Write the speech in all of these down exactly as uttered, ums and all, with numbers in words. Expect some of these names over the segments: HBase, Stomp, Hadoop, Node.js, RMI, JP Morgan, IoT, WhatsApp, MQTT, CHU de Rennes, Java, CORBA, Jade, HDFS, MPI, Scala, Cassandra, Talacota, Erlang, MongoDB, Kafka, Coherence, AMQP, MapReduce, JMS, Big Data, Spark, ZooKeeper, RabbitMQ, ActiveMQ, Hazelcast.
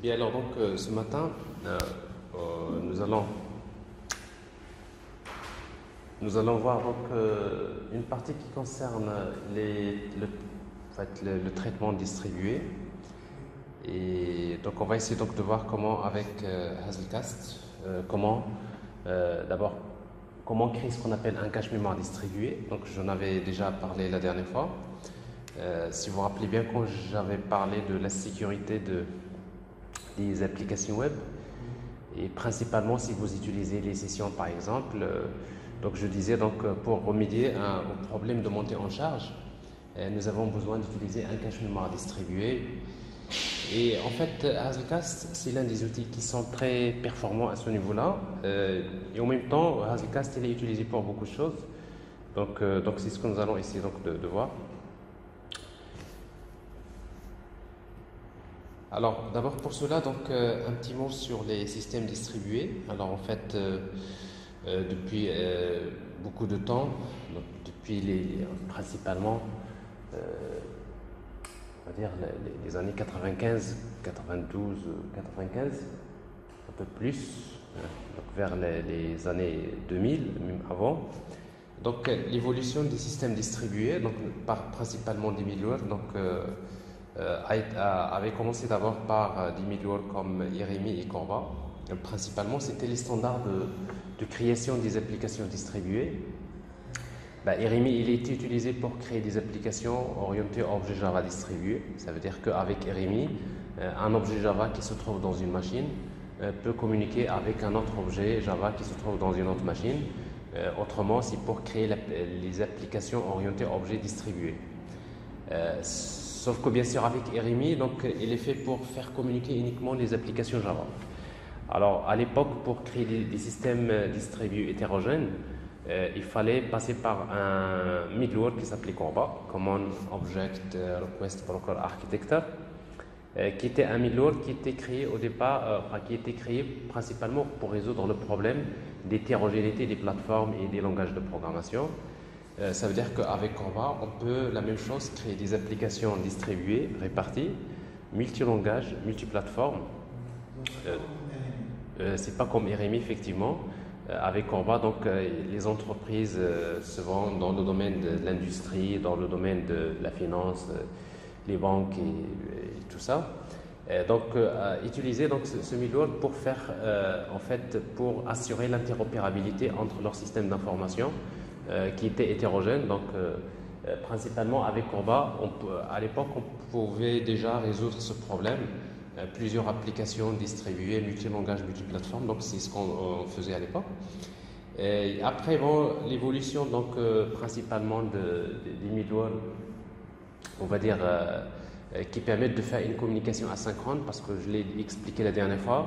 Bien, alors donc euh, ce matin, euh, euh, nous allons nous allons voir donc euh, une partie qui concerne les, le, en fait, le, le traitement distribué. Et donc on va essayer donc de voir comment avec euh, Hazelcast, euh, comment euh, d'abord comment créer ce qu'on appelle un cache mémoire distribué. Donc j'en avais déjà parlé la dernière fois. Euh, si vous vous rappelez bien, quand j'avais parlé de la sécurité de, des applications web, et principalement si vous utilisez les sessions par exemple, euh, donc je disais donc pour remédier à, au problème de montée en charge, euh, nous avons besoin d'utiliser un cache mémoire distribué. Et en fait, Hazelcast, c'est l'un des outils qui sont très performants à ce niveau-là. Euh, et en même temps, Hazelcast, il est utilisé pour beaucoup de choses. Donc, euh, donc c'est ce que nous allons essayer donc de, de voir. Alors, d'abord pour cela, donc euh, un petit mot sur les systèmes distribués. Alors en fait, euh, euh, depuis euh, beaucoup de temps, donc, depuis les, les principalement, euh, on va dire les, les années quatre-vingt-quinze, quatre-vingt-douze, quatre-vingt-quinze, un peu plus, euh, donc vers les, les années deux mille, même avant. Donc l'évolution des systèmes distribués, donc par principalement des middleware, donc euh, avait commencé d'abord par des middleware comme R M I et CORBA. Principalement, c'était les standards de, de création des applications distribuées. Ben, R M I, il a été utilisé pour créer des applications orientées à objets Java distribués. Ça veut dire qu'avec R M I, un objet Java qui se trouve dans une machine peut communiquer avec un autre objet Java qui se trouve dans une autre machine. Autrement, c'est pour créer la, les applications orientées à objets distribués. Euh, Sauf que bien sûr avec R M I, donc, il est fait pour faire communiquer uniquement les applications Java. Alors à l'époque, pour créer des, des systèmes distribués hétérogènes, euh, il fallait passer par un middleware qui s'appelait CORBA, Common Object Request Broker Architecture, euh, qui était un middleware qui était créé au départ, euh, qui était créé principalement pour résoudre le problème d'hétérogénéité des plateformes et des langages de programmation. Euh, ça veut dire qu'avec CORBA, on peut, la même chose, créer des applications distribuées, réparties, multi-langages, multi-plateformes. Euh, euh, c'est pas comme R M I, effectivement. Euh, avec CORBA, donc, euh, les entreprises euh, se vendent dans le domaine de l'industrie, dans le domaine de la finance, euh, les banques et, et tout ça. Et donc, euh, utiliser donc, ce, ce middleware pour faire, euh, en fait, pour assurer l'interopérabilité entre leurs systèmes d'information, Euh, qui était hétérogène, donc euh, euh, principalement avec CORBA, on peut, à l'époque on pouvait déjà résoudre ce problème, euh, plusieurs applications distribuées, multi-langages, multi-plateformes, donc c'est ce qu'on faisait à l'époque. Et après bon, l'évolution donc euh, principalement de, de, des middleware, on va dire, euh, euh, qui permettent de faire une communication asynchrone, parce que je l'ai expliqué la dernière fois,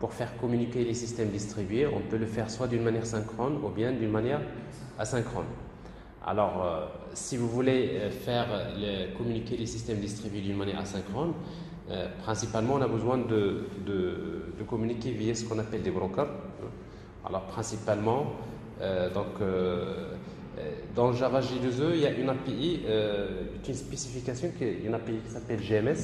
pour faire communiquer les systèmes distribués, on peut le faire soit d'une manière synchrone ou bien d'une manière asynchrone. Alors, euh, si vous voulez euh, faire le, communiquer les systèmes distribués d'une manière asynchrone, euh, principalement on a besoin de, de, de communiquer via ce qu'on appelle des brokers. Alors, principalement, euh, donc, euh, dans Java J deux E, il y a une A P I, euh, une spécification, qui est une A P I qui s'appelle J M S,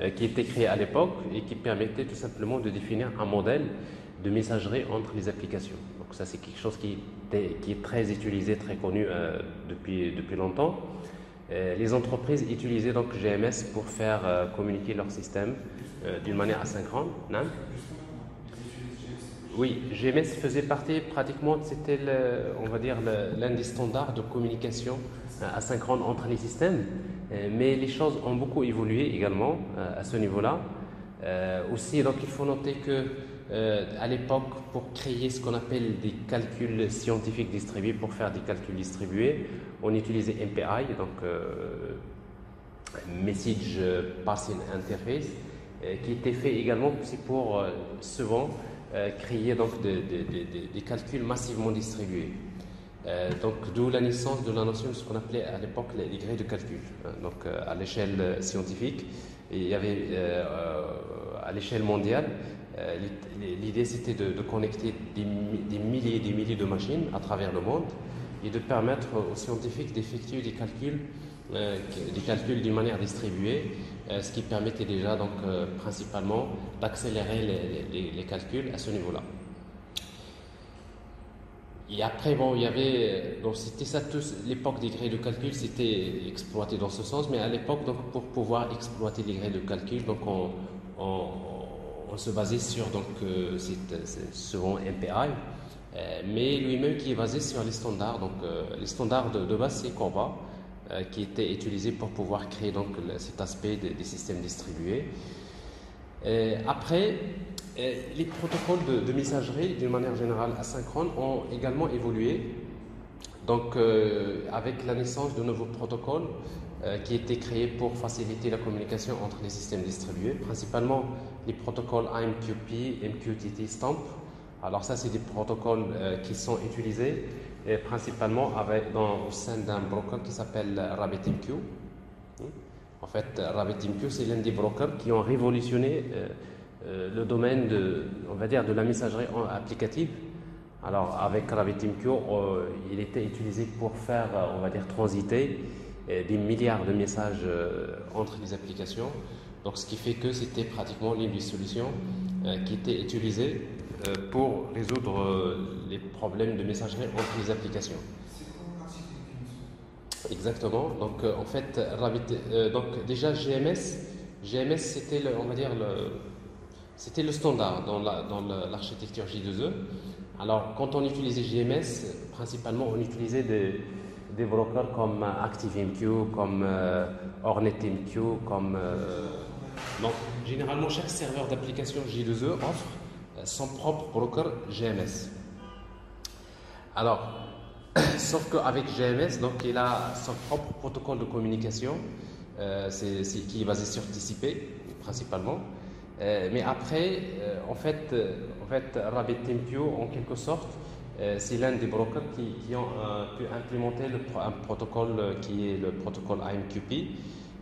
euh, qui était créée à l'époque et qui permettait tout simplement de définir un modèle de messagerie entre les applications. Donc ça, c'est quelque chose qui est, qui est très utilisé, très connu euh, depuis, depuis longtemps. Euh, les entreprises utilisaient donc J M S pour faire euh, communiquer leur système euh, d'une manière asynchrone. Non ? Oui, J M S faisait partie pratiquement, c'était le, on va dire l'un des standards de communication euh, asynchrone entre les systèmes. Euh, mais les choses ont beaucoup évolué également euh, à ce niveau-là. Euh, aussi, donc il faut noter que Euh, à l'époque, pour créer ce qu'on appelle des calculs scientifiques distribués, pour faire des calculs distribués, on utilisait M P I, donc euh, Message Passing Interface, euh, qui était fait également pour euh, souvent euh, créer donc des, des, des, des calculs massivement distribués. Euh, donc d'où la naissance de la notion de ce qu'on appelait à l'époque les, les grilles de calcul. Donc euh, à l'échelle scientifique, il y avait euh, à l'échelle mondiale. L'idée, c'était de, de connecter des, des milliers et des milliers de machines à travers le monde et de permettre aux scientifiques d'effectuer des calculs euh, des calculs d'une manière distribuée, euh, ce qui permettait déjà donc, euh, principalement d'accélérer les, les, les calculs à ce niveau-là. Et après, bon, il y avait, donc c'était ça, l'époque des grilles de calcul, c'était exploité dans ce sens, mais à l'époque, pour pouvoir exploiter les grilles de calcul, donc on, on, on se basait sur donc, euh, c'est, c'est souvent M P I, euh, mais lui-même qui est basé sur les standards. Donc, euh, les standards de, de base, c'est CORBA, euh, qui était utilisé pour pouvoir créer donc, cet aspect des, des systèmes distribués. Et après, les protocoles de, de messagerie, d'une manière générale asynchrone, ont également évolué. Donc, euh, avec la naissance de nouveaux protocoles euh, qui étaient créés pour faciliter la communication entre les systèmes distribués, principalement les protocoles A M Q P, M Q T T, Stomp. Alors ça, c'est des protocoles euh, qui sont utilisés et principalement avec, dans, au sein d'un broker qui s'appelle RabbitMQ. En fait, RabbitMQ, c'est l'un des brokers qui ont révolutionné euh, Euh, le domaine de, on va dire, de la messagerie applicative. Alors avec RabbitMQ, euh, il était utilisé pour faire, euh, on va dire, transiter euh, des milliards de messages euh, entre les applications. Donc ce qui fait que c'était pratiquement l'une des solutions euh, qui était utilisée euh, pour résoudre euh, les problèmes de messagerie entre les applications. Exactement. Donc euh, en fait, Rabbit, euh, donc déjà J M S, J M S c'était, le, on va dire le C'était le standard dans la, dans l'architecture J deux E. Alors, quand on utilisait J M S, principalement, on utilisait des, des brokers comme ActiveMQ, comme euh, OrnetMQ, comme... Euh, non, généralement, chaque serveur d'application J deux E offre euh, son propre broker J M S. Alors, sauf qu'avec J M S, donc, il a son propre protocole de communication, euh, c'est, c'est, qui est basé sur T C P, principalement. Euh, mais après, euh, en fait, euh, en fait RabbitMQ, en quelque sorte, euh, c'est l'un des brokers qui, qui ont euh, pu implémenter le pro- un protocole euh, qui est le protocole A M Q P,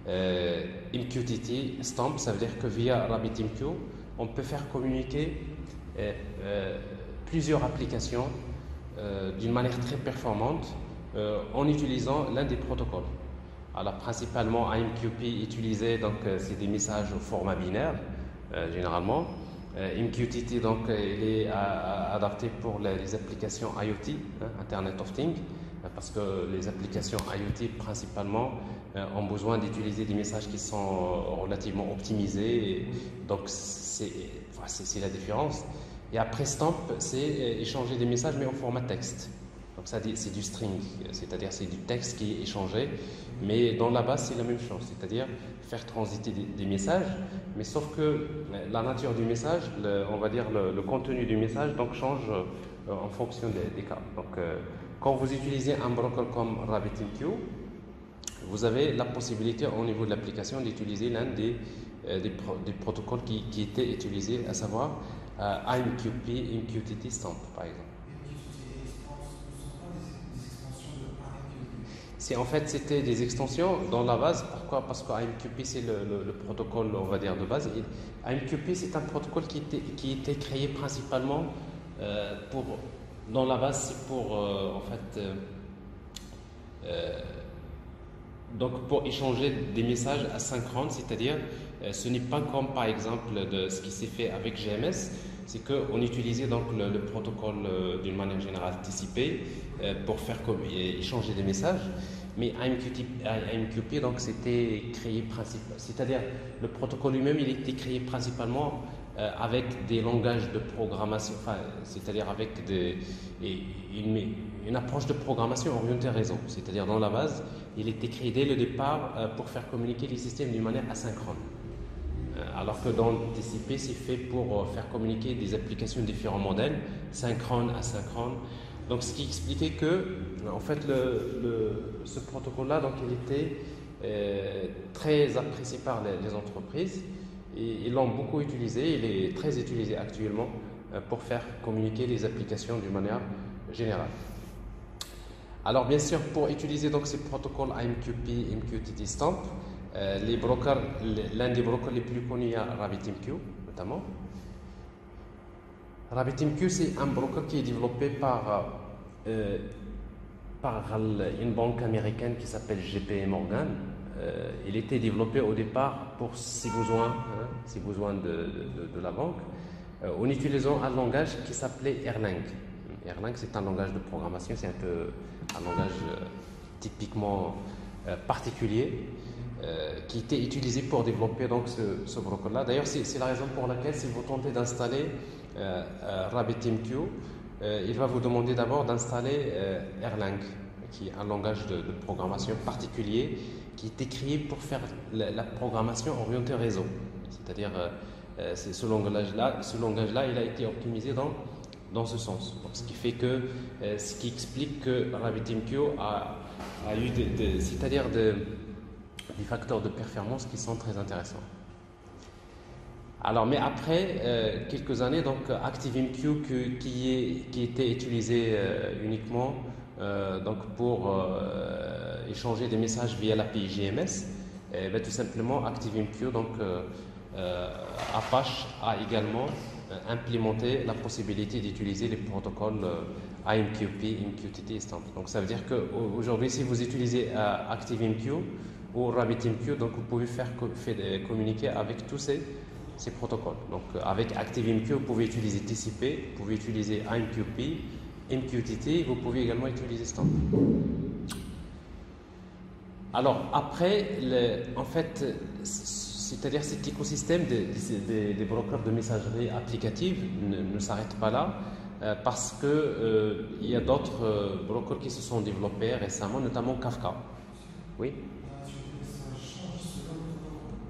euh, M Q T T, Stomp. Ça veut dire que via RabbitMQ, on peut faire communiquer euh, euh, plusieurs applications euh, d'une manière très performante euh, en utilisant l'un des protocoles. Alors principalement, A M Q P utilisé, donc euh, c'est des messages au format binaire. Euh, généralement, euh, M Q T T donc euh, il est à, à, adapté pour les, les applications IoT, hein, Internet of Things, euh, parce que les applications IoT principalement euh, ont besoin d'utiliser des messages qui sont relativement optimisés, et donc c'est, enfin, c'est, c'est la différence. Et après Stomp, c'est euh, échanger des messages mais en format texte. Donc ça c'est du string, c'est-à-dire c'est du texte qui est échangé, mais dans la base c'est la même chose, c'est-à-dire faire transiter des, des messages, mais sauf que la nature du message, le, on va dire le, le contenu du message, donc change euh, en fonction des, des cas. Donc euh, quand vous utilisez un broker comme RabbitMQ, vous avez la possibilité au niveau de l'application d'utiliser l'un des, euh, des, pro- des protocoles qui, qui étaient utilisés, à savoir euh, A M Q P, M Q T T, Stomp par exemple. C'est, en fait, c'était des extensions dans la base. Pourquoi ? Parce que A M Q P, c'est le, le, le protocole, on va dire, de base. Et A M Q P, c'est un protocole qui était, qui était créé principalement euh, pour, dans la base, c'est pour, euh, en fait, euh, euh, donc pour échanger des messages asynchrones, c'est-à-dire, euh, ce n'est pas comme, par exemple, de ce qui s'est fait avec J M S. C'est qu'on utilisait donc le, le protocole euh, d'une manière générale T C P euh, pour faire comme, euh, échanger des messages, mais A M Q P, A M Q P donc c'était créé principalement, c'est-à-dire le protocole lui-même il était créé principalement euh, avec des langages de programmation, enfin, c'est-à-dire avec des, et, une, une approche de programmation orientée réseau, c'est-à-dire dans la base il était créé dès le départ euh, pour faire communiquer les systèmes d'une manière asynchrone. Alors que dans T C P, c'est fait pour faire communiquer des applications de différents modèles, synchrones, asynchrones. Donc, ce qui expliquait que, en fait, le, le, ce protocole-là, donc, il était euh, très apprécié par les, les entreprises. Et, ils l'ont beaucoup utilisé. Il est très utilisé actuellement euh, pour faire communiquer les applications d'une manière générale. Alors, bien sûr, pour utiliser donc ces protocoles A M Q P, M Q T T, Stomp. Euh, les brokers, l'un des brokers les plus connus est RabbitMQ, notamment. RabbitMQ, c'est un broker qui est développé par, euh, par une banque américaine qui s'appelle J P Morgan. Euh, il était développé au départ pour ses besoins, hein, ses besoins de, de, de la banque, euh, en utilisant un langage qui s'appelait Erlang. Erlang, c'est un langage de programmation, c'est un peu un langage euh, typiquement euh, particulier euh, qui était utilisé pour développer donc ce, ce protocole-là. D'ailleurs, c'est la raison pour laquelle si vous tentez d'installer euh, euh, RabbitMQ, euh, il va vous demander d'abord d'installer euh, Erlang, qui est un langage de, de programmation particulier qui était créé pour faire la, la programmation orientée réseau. C'est-à-dire, euh, ce langage-là, ce langage-là, il a été optimisé dans, dans ce sens. Donc, ce qui fait que, euh, ce qui explique que RabbitMQ a, a eu, de, de, c'est-à-dire de, des facteurs de performance qui sont très intéressants. Alors, mais après euh, quelques années, donc ActiveMQ que, qui, est, qui était utilisé euh, uniquement Euh, donc pour euh, échanger des messages via l'A P I J M S, et bien, tout simplement ActiveMQ, donc euh, euh, Apache a également euh, implémenté la possibilité d'utiliser les protocoles euh, A M Q P, M Q T T et Stomp. Donc ça veut dire qu'aujourd'hui, si vous utilisez euh, ActiveMQ ou RabbitMQ, donc vous pouvez faire, faire communiquer avec tous ces, ces protocoles. Donc euh, avec ActiveMQ, vous pouvez utiliser T C P, vous pouvez utiliser A M Q P, M Q T T, vous pouvez également utiliser Stomp. Alors après, le, en fait, c'est-à-dire cet écosystème des, des, des brokers de messagerie applicative ne, ne s'arrête pas là, euh, parce que euh, il y a d'autres euh, brokers qui se sont développés récemment, notamment Kafka. Oui.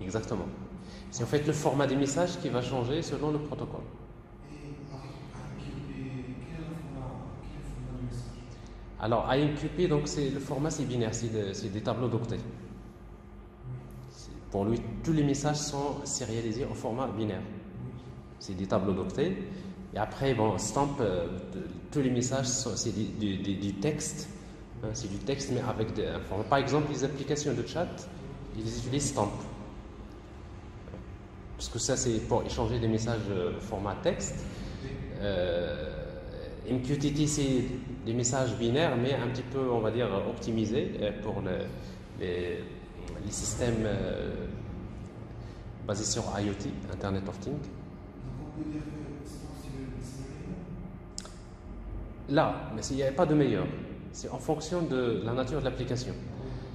Exactement. C'est en fait le format des messages qui va changer selon le protocole. Alors, A M Q P, donc c'est le format, c'est binaire, c'est de, des tableaux d'octets. Pour lui, tous les messages sont sérialisés en format binaire. C'est des tableaux d'octets. Et après, bon, Stomp, euh, tous les messages, c'est du, du, du texte. Hein, c'est du texte, mais avec des formes. Par exemple, les applications de chat, ils utilisent Stomp. Parce que ça, c'est pour échanger des messages euh, format texte. Euh, M Q T T, c'est des messages binaires, mais un petit peu, on va dire, optimisés pour le, les, les systèmes euh, basés sur I O T, Internet of Things. Là, mais il n'y a pas de meilleur. C'est en fonction de la nature de l'application.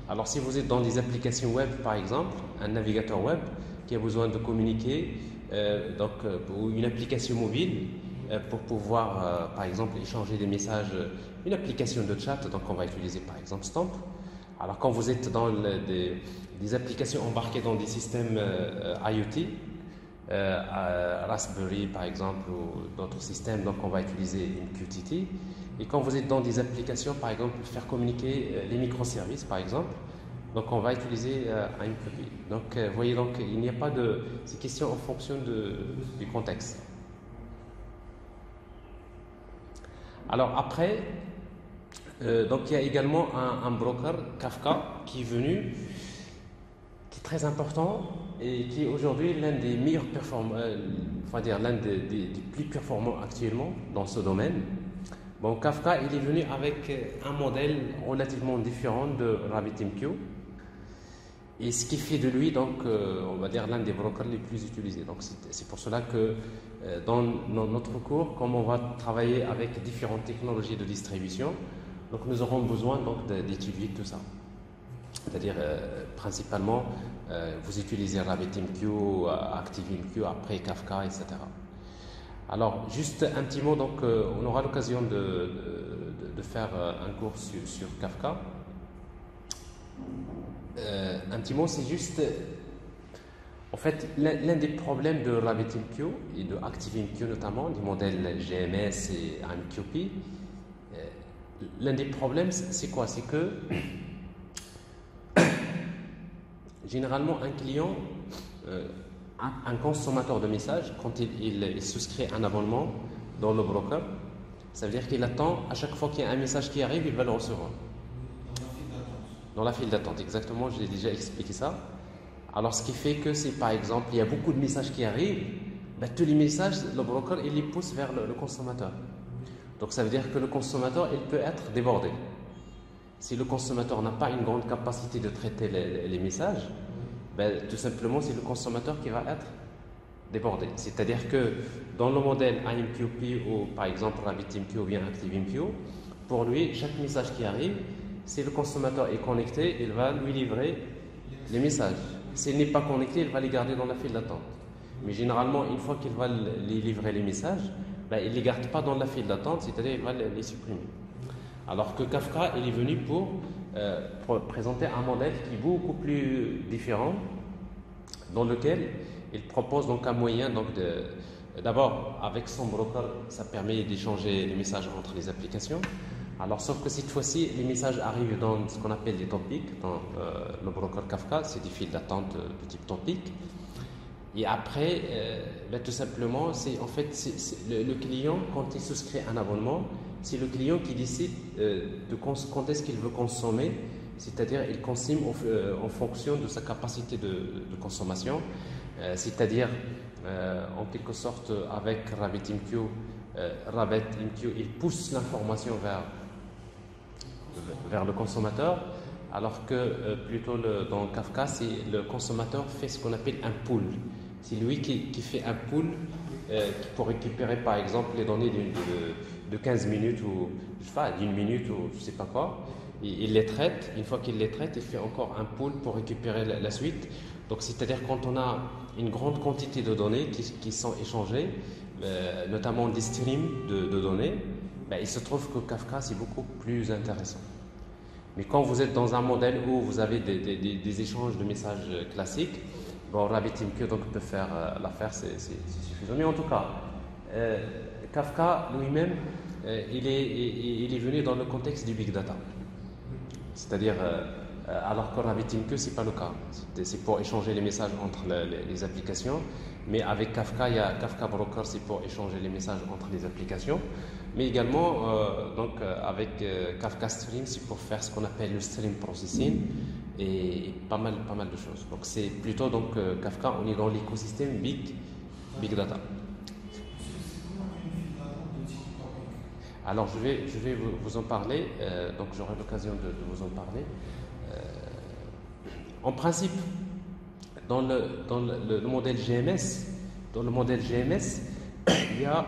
Alors, si vous êtes dans des applications web, par exemple, un navigateur web qui a besoin de communiquer, euh, donc, ou une application mobile, pour pouvoir, euh, par exemple, échanger des messages, une application de chat, donc on va utiliser par exemple Stomp. Alors quand vous êtes dans le, des, des applications embarquées dans des systèmes euh, I O T, euh, euh, Raspberry par exemple, ou d'autres systèmes, donc on va utiliser M Q T T. Et quand vous êtes dans des applications, par exemple, faire communiquer euh, les microservices par exemple, donc on va utiliser euh, A M Q P. Donc vous euh, voyez, donc, il n'y a pas de... C'est question en fonction de, du contexte. Alors après, euh, donc il y a également un, un broker, Kafka, qui est venu, qui est très important et qui est aujourd'hui l'un des meilleurs performants, euh, enfin dire l'un des, des, des plus performants actuellement dans ce domaine. Bon, Kafka, il est venu avec un modèle relativement différent de RabbitMQ, et ce qui fait de lui, donc, euh, on va dire, l'un des brokers les plus utilisés. Donc, c'est pour cela que euh, dans, dans notre cours, comme on va travailler avec différentes technologies de distribution, donc nous aurons besoin d'étudier tout ça. C'est-à-dire, euh, principalement, euh, vous utilisez RabbitMQ, ActiveMQ, après Kafka, et cetera. Alors, juste un petit mot, donc, euh, on aura l'occasion de, de, de faire un cours sur, sur Kafka. Euh, un petit mot, c'est juste euh, en fait l'un des problèmes de RabbitMQ et de ActiveMQ, notamment des modèles J M S et A M Q P. Euh, l'un des problèmes, c'est quoi? C'est que généralement un client, euh, un, un consommateur de messages, quand il, il, il souscrit un abonnement dans le broker, ça veut dire qu'il attend à chaque fois qu'il y a un message qui arrive, il va le recevoir. Dans la file d'attente, exactement, j'ai déjà expliqué ça. Alors, ce qui fait que c'est, par exemple, il y a beaucoup de messages qui arrivent, ben, tous les messages, le broker, il les pousse vers le, le consommateur. Donc, ça veut dire que le consommateur, il peut être débordé. si le consommateur n'a pas une grande capacité de traiter les, les messages, ben, tout simplement c'est le consommateur qui va être débordé. C'est-à-dire que dans le modèle A M Q P ou par exemple RabbitMQ ou bien ActiveMQ, pour lui, chaque message qui arrive, si le consommateur est connecté, il va lui livrer les messages. S'il n'est pas connecté, il va les garder dans la file d'attente. Mais généralement, une fois qu'il va les livrer les messages, ben, il ne les garde pas dans la file d'attente, c'est-à-dire il va les supprimer. Alors que Kafka, il est venu pour, euh, pour présenter un modèle qui est beaucoup plus différent, dans lequel il propose donc un moyen donc de... D'abord, avec son broker, ça permet d'échanger les messages entre les applications. Alors, sauf que cette fois-ci, les messages arrivent dans ce qu'on appelle des topics, dans euh, le broker Kafka, c'est des files d'attente euh, de type topic. Et après, euh, là, tout simplement, c'est en fait c'est, c'est le, le client, quand il souscrit un abonnement, c'est le client qui décide euh, de quand est-ce qu'il veut consommer, c'est-à-dire il consomme en, euh, en fonction de sa capacité de, de consommation, euh, c'est-à-dire Euh, en quelque sorte avec RabbitMQ, euh, RabbitMQ il pousse l'information vers, vers le consommateur, alors que euh, plutôt le, dans Kafka, le consommateur fait ce qu'on appelle un pool. C'est lui qui, qui fait un pool euh, pour récupérer par exemple les données de, de, de quinze minutes ou enfin, d'une minute ou je ne sais pas quoi. Il, il les traite, une fois qu'il les traite, il fait encore un pool pour récupérer la, la suite. Donc, c'est-à-dire quand on a une grande quantité de données qui, qui sont échangées, euh, notamment des streams de, de données, ben, il se trouve que Kafka, c'est beaucoup plus intéressant. Mais quand vous êtes dans un modèle où vous avez des, des, des, des échanges de messages classiques, bon, RabbitMQ donc, peut faire euh, l'affaire, c'est, c'est, c'est suffisant. Mais en tout cas, euh, Kafka lui-même, euh, il, est, il, il est venu dans le contexte du big data. C'est-à-dire... Euh, alors que RabbitMQ, ce n'est pas le cas. C'est pour échanger les messages entre les, les applications. Mais avec Kafka, il y a Kafka Broker, c'est pour échanger les messages entre les applications. Mais également, euh, donc, avec euh, Kafka Stream, c'est pour faire ce qu'on appelle le stream processing et, et pas mal, pas mal de choses. Donc c'est plutôt donc, euh, Kafka, on est dans l'écosystème big, big data. Alors je vais, je vais vous, vous en parler, euh, donc j'aurai l'occasion de, de vous en parler. En principe, dans le, dans le, le, le modèle G M S, dans le modèle G M S, il y a,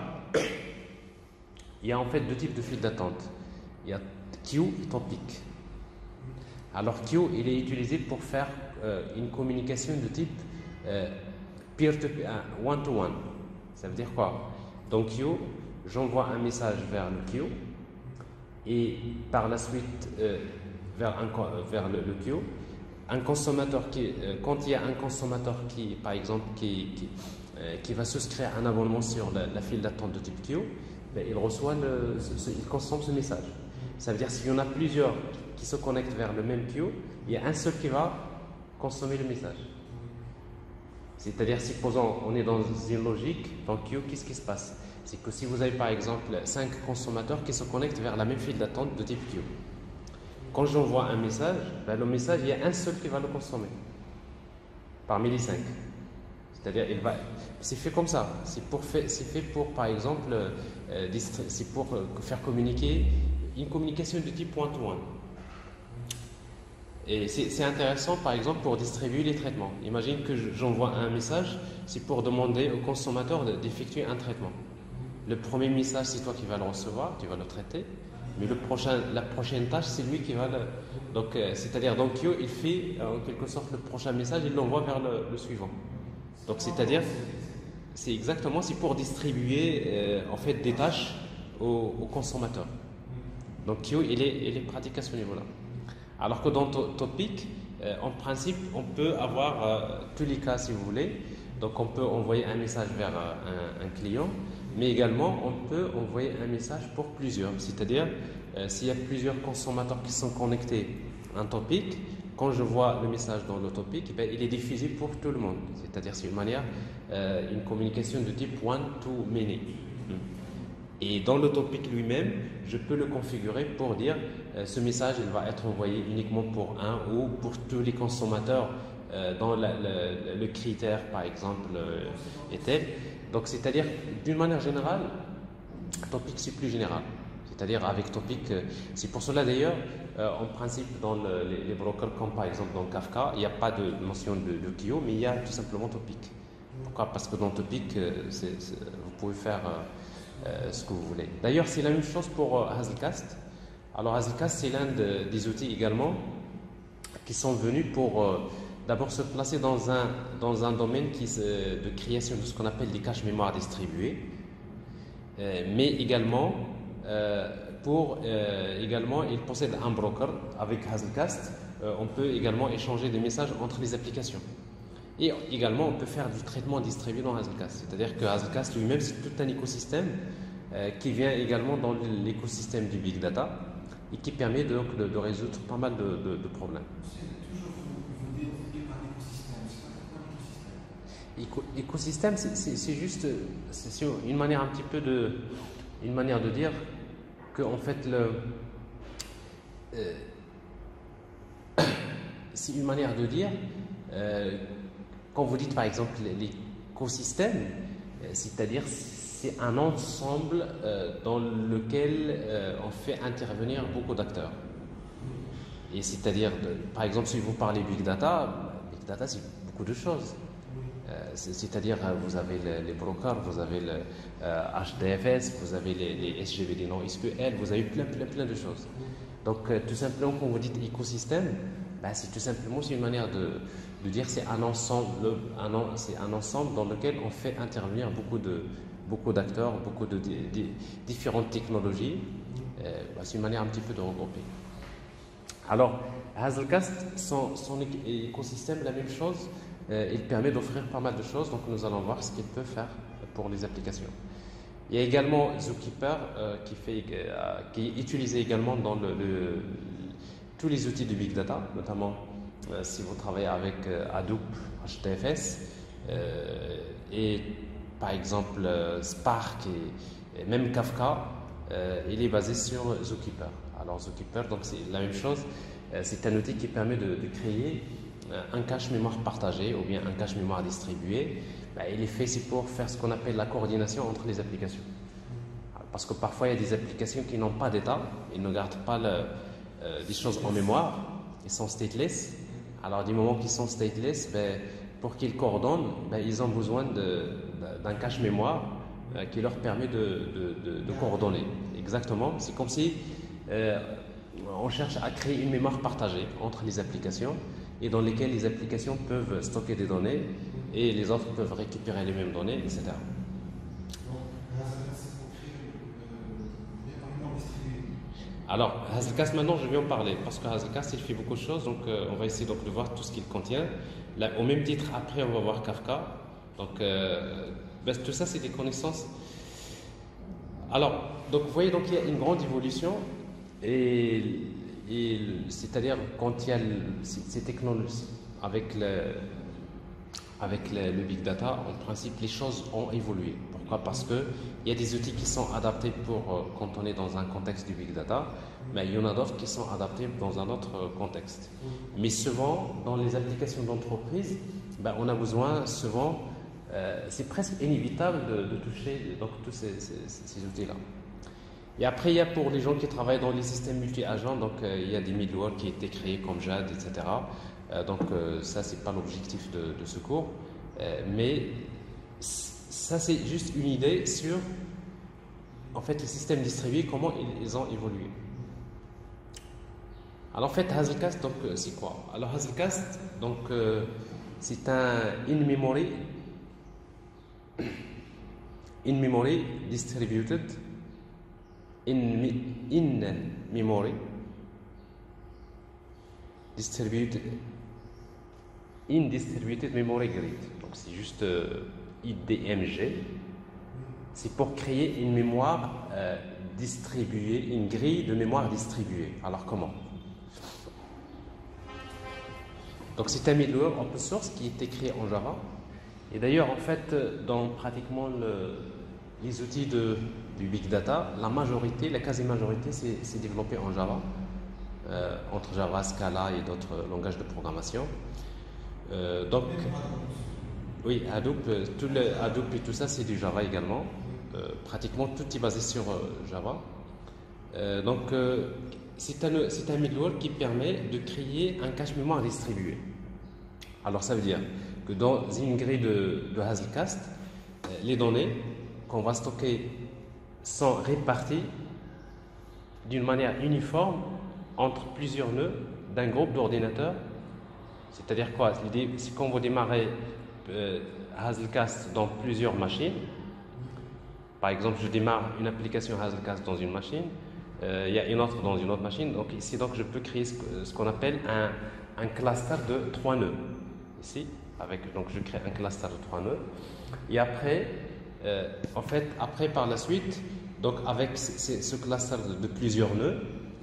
il y a en fait deux types de files d'attente. Il y a Q et Topic. Alors Q, il est utilisé pour faire euh, une communication de type euh, peer-to-peer, one-to-one. Ça veut dire quoi? Dans Q, j'envoie un message vers le Q et par la suite euh, vers, un, vers le, le Q. Un consommateur qui, euh, quand il y a un consommateur qui, par exemple, qui, qui, euh, qui va souscrire un abonnement sur la, la file d'attente de type Q, ben, il reçoit, le, ce, ce, il consomme ce message. Ça veut dire s'il y en a plusieurs qui se connectent vers le même Q, il y a un seul qui va consommer le message. C'est-à-dire, supposons on est dans une logique, dans Q, qu'est-ce qui se passe? C'est que si vous avez, par exemple, cinq consommateurs qui se connectent vers la même file d'attente de type Q, quand j'envoie un message, ben le message, il y a un seul qui va le consommer, parmi les cinq. C'est-à-dire, il va... c'est fait comme ça. C'est, pour fait, c'est fait pour, par exemple, euh, distra... c'est pour euh, faire communiquer une communication de type one-to-one. Et c'est, c'est intéressant, par exemple, pour distribuer les traitements. Imagine que j'envoie un message, c'est pour demander au consommateur d'effectuer un traitement. Le premier message, c'est toi qui vas le recevoir, tu vas le traiter. Mais le prochain, la prochaine tâche, c'est lui qui va... Le, donc, euh, c'est-à-dire, dans Q, il fait, euh, en quelque sorte, le prochain message, il l'envoie vers le, le suivant. Donc, c'est-à-dire, c'est exactement, c'est pour distribuer, euh, en fait, des tâches aux, aux consommateurs. Donc, Q, il est, il est pratique à ce niveau-là. Alors que dans to- Topic, euh, en principe, on peut avoir euh, tous les cas, si vous voulez. Donc, on peut envoyer un message vers euh, un, un client. Mais également, on peut envoyer un message pour plusieurs. C'est-à-dire, euh, s'il y a plusieurs consommateurs qui sont connectés à un topic, quand je vois le message dans le topic, eh bien, il est diffusé pour tout le monde. C'est-à-dire, c'est une manière, euh, une communication de type one to many. Et dans le topic lui-même, je peux le configurer pour dire, euh, ce message, il va être envoyé uniquement pour un ou pour tous les consommateurs euh, dont la, la, le critère, par exemple, euh, est tel. Donc, c'est-à-dire, d'une manière générale, topic c'est plus général. c'est-à-dire avec topic. C'est pour cela d'ailleurs, euh, en principe, dans le, les, les brokers, comme par exemple dans Kafka, il n'y a pas de mention de, de Q O, mais il y a tout simplement topic. Pourquoi? Parce que dans topic, c'est, c'est, vous pouvez faire euh, ce que vous voulez. D'ailleurs, c'est la même chose pour euh, Hazelcast. Alors Hazelcast, c'est l'un de, des outils également qui sont venus pour euh, d'abord se placer dans un, dans un domaine qui, euh, de création de ce qu'on appelle des caches mémoire distribuées, euh, mais également, euh, pour, euh, également, il possède un broker avec Hazelcast. Euh, on peut également échanger des messages entre les applications. Et également, on peut faire du traitement distribué dans Hazelcast. C'est-à-dire que Hazelcast lui-même, c'est tout un écosystème euh, qui vient également dans l'écosystème du Big Data et qui permet donc de, de résoudre pas mal de, de, de problèmes. Écosystème, c'est, c'est, c'est juste c'est une manière un petit peu de, une manière de dire que en fait le, euh, c'est une manière de dire euh, quand vous dites par exemple l'écosystème, c'est-à-dire c'est un ensemble euh, dans lequel euh, on fait intervenir beaucoup d'acteurs. Et c'est-à-dire de, par exemple si vous parlez big data, big data c'est beaucoup de choses. C'est-à-dire, vous avez les brokers, vous avez le H D F S, vous avez les S G B D non S Q L, vous avez plein, plein, plein de choses. Donc, tout simplement, quand vous dites écosystème, ben, c'est tout simplement c'est une manière de, de dire c'est un ensemble, un, c'est un ensemble dans lequel on fait intervenir beaucoup de, beaucoup d'acteurs, beaucoup de, de, de différentes technologies. Ben, c'est une manière un petit peu de regrouper. Alors, Hazelcast, son, son écosystème, la même chose. Euh, il permet d'offrir pas mal de choses, donc nous allons voir ce qu'il peut faire pour les applications. Il y a également ZooKeeper euh, qui, fait, euh, qui est utilisé également dans le, le, tous les outils de Big Data, notamment euh, si vous travaillez avec euh, Hadoop, H D F S, euh, et par exemple euh, Spark et, et même Kafka, euh, il est basé sur ZooKeeper. Alors ZooKeeper, donc c'est la même chose, euh, c'est un outil qui permet de, de créer un cache mémoire partagé ou bien un cache mémoire distribué. Bah, il est fait c'est pour faire ce qu'on appelle la coordination entre les applications. Parce que parfois il y a des applications qui n'ont pas d'état, ils ne gardent pas le, euh, des choses en mémoire, ils sont stateless. Alors du moment qu'ils sont stateless, bah, pour qu'ils coordonnent, bah, ils ont besoin de, d'un cache mémoire euh, qui leur permet de, de, de, de coordonner. Exactement, c'est comme si euh, on cherche à créer une mémoire partagée entre les applications, et dans lesquelles les applications peuvent stocker des données et les autres peuvent récupérer les mêmes données, et cetera. Alors, Hazelcast, maintenant je vais en parler parce que Hazelcast il fait beaucoup de choses, donc euh, on va essayer donc de voir tout ce qu'il contient. Là, au même titre, après on va voir Kafka. Donc, euh, ben, tout ça c'est des connaissances. Alors, donc, vous voyez, donc, il y a une grande évolution et. Et c'est-à-dire quand il y a le, ces technologies avec, le, avec le, le big data, en principe les choses ont évolué. Pourquoi? Parce que il y a des outils qui sont adaptés pour quand on est dans un contexte du big data, mais il y en a d'autres qui sont adaptés dans un autre contexte. Mais souvent dans les applications d'entreprise, ben, on a besoin souvent, euh, c'est presque inévitable de, de toucher donc tous ces, ces, ces outils-là. Et après, il y a pour les gens qui travaillent dans les systèmes multi-agents, donc euh, il y a des middleware qui ont été créés comme Jade, et cetera. Euh, donc euh, ça, c'est pas l'objectif de, de ce cours, euh, mais ça, c'est juste une idée sur, en fait, les systèmes distribués, comment ils, ils ont évolué. Alors en fait, Hazelcast, donc euh, c'est quoi? Alors Hazelcast, donc euh, c'est un in-memory, in-memory distributed. In, in memory distributed in distributed memory grid, donc c'est juste euh, I D M G, c'est pour créer une mémoire euh, distribuée, une grille de mémoire distribuée. Alors comment? Donc c'est un middleware open source qui est créé en Java, et d'ailleurs en fait dans pratiquement le, les outils de du big data, la majorité, la quasi-majorité, c'est, c'est développé en Java, euh, entre Java, Scala et d'autres langages de programmation. Euh, donc, oui, Hadoop, tout le Hadoop et tout ça, c'est du Java également. Euh, pratiquement tout est basé sur euh, Java. Euh, donc, euh, c'est un, un middleware qui permet de créer un cache mémoire distribué. Alors, ça veut dire que dans une grille de, de Hazelcast, euh, les données qu'on va stocker sont réparties d'une manière uniforme entre plusieurs nœuds d'un groupe d'ordinateurs. C'est-à-dire quoi? L'idée, c'est qu'on va démarrer euh, Hazelcast dans plusieurs machines. Par exemple, je démarre une application Hazelcast dans une machine, euh, il y a une autre dans une autre machine. Donc ici, donc, je peux créer ce, ce qu'on appelle un, un cluster de trois nœuds. Ici, avec, donc, je crée un cluster de trois nœuds. Et après, euh, en fait, après par la suite, donc avec ce, ce cluster de plusieurs nœuds,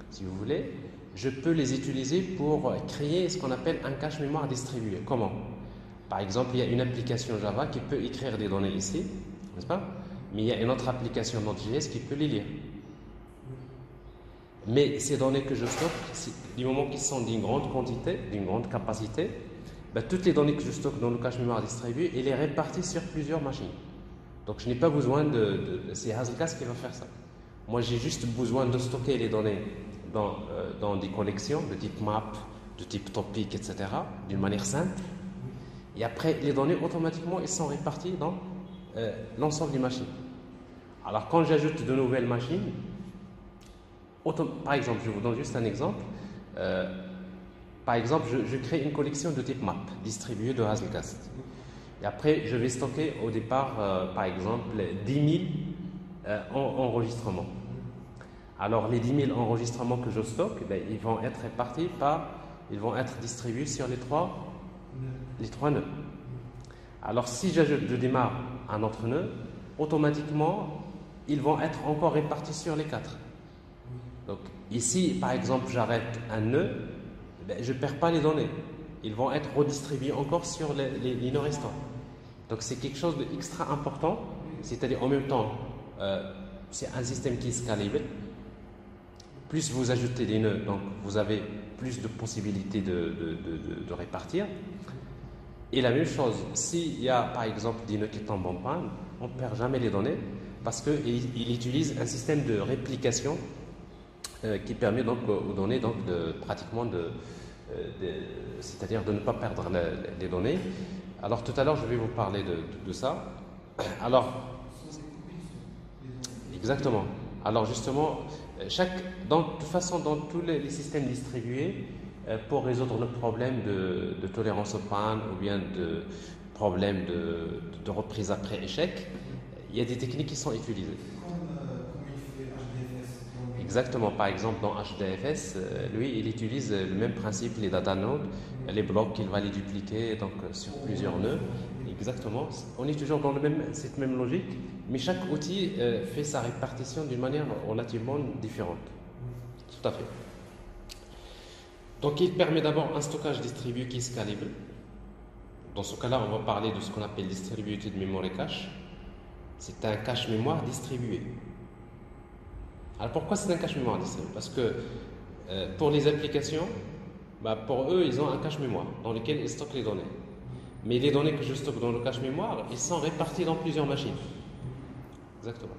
si vous voulez, je peux les utiliser pour créer ce qu'on appelle un cache mémoire distribué. Comment? Par exemple, il y a une application Java qui peut écrire des données ici, n'est-ce pas? Mais il y a une autre application Node.js qui peut les lire. Mais ces données que je stocke, du moment qu'ils sont d'une grande quantité, d'une grande capacité, bah, toutes les données que je stocke dans le cache mémoire distribué, et les répartis sur plusieurs machines. Donc je n'ai pas besoin de... de c'est Hazelcast qui va faire ça. Moi, j'ai juste besoin de stocker les données Dans, euh, dans des collections de type map, de type topic, et cetera, d'une manière simple. Et après, les données, automatiquement, elles sont réparties dans euh, l'ensemble des machines. Alors, quand j'ajoute de nouvelles machines, par exemple, je vous donne juste un exemple. Euh, par exemple, je, je crée une collection de type map, distribuée de Hazelcast. Et après, je vais stocker au départ, euh, par exemple, dix mille euh, en, enregistrements. Alors, les dix mille enregistrements que je stocke, eh bien, ils vont être répartis par, ils vont être distribués sur les trois, les trois nœuds. Alors, si je, je démarre un autre nœud, automatiquement, ils vont être encore répartis sur les quatre. Donc, ici, par exemple, j'arrête un nœud, eh bien, je ne perds pas les données. Ils vont être redistribués encore sur les, les, les nœuds restants. Donc, c'est quelque chose d'extra important, c'est-à-dire en même temps, euh, c'est un système qui est scalable. Plus vous ajoutez des nœuds, donc vous avez plus de possibilités de, de, de, de répartir. Et la même chose, s'il y a par exemple des nœuds qui tombent en panne, on ne perd jamais les données parce qu'il il utilise un système de réplication euh, qui permet donc aux données donc de pratiquement de, de c'est-à-dire de ne pas perdre la, les données. Alors tout à l'heure je vais vous parler de, de, de ça. Alors exactement. Alors justement. Chaque, dans, de toute façon, dans tous les, les systèmes distribués, euh, pour résoudre le problème de, de tolérance aux pannes ou bien de problème de, de, de reprise après échec, il y a des techniques qui sont utilisées. Comme, euh, comme il fait H D F S. Exactement. Par exemple, dans H D F S, euh, lui, il utilise le même principe, les data nodes, les blocs, il va les dupliquer donc, sur plusieurs nœuds. Exactement. On est toujours dans le même, cette même logique, mais chaque outil euh, fait sa répartition d'une manière relativement différente. Tout à fait. Donc, il permet d'abord un stockage distribué qui est scalable. Dans ce cas-là, on va parler de ce qu'on appelle distributed memory cache. C'est un cache mémoire distribué. Alors, pourquoi c'est un cache mémoire distribué? Parce que euh, pour les applications, bah, pour eux, ils ont un cache mémoire dans lequel ils stockent les données. Mais les données que je stocke dans le cache mémoire, elles sont réparties dans plusieurs machines. Exactement.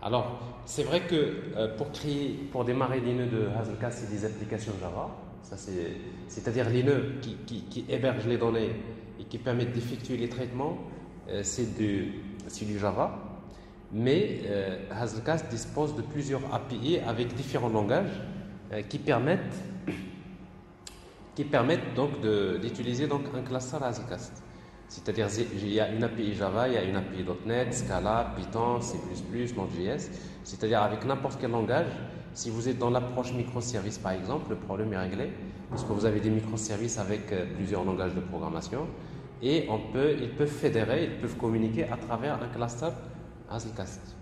Alors, c'est vrai que euh, pour créer, pour démarrer les nœuds de Hazelcast, c'est des applications Java. C'est-à-dire les nœuds qui, qui, qui hébergent les données et qui permettent d'effectuer les traitements, euh, c'est du, du Java. Mais euh, Hazelcast dispose de plusieurs A P I avec différents langages euh, qui permettent... qui permettent donc d'utiliser donc un cluster Hazelcast. C'est-à-dire il y a une A P I Java, il y a une A P I .NET, Scala, Python, C plus plus, Node.js. C'est-à-dire avec n'importe quel langage, si vous êtes dans l'approche microservice par exemple, le problème est réglé parce que vous avez des microservices avec euh, plusieurs langages de programmation et on peut, ils peuvent fédérer, ils peuvent communiquer à travers un cluster Hazelcast.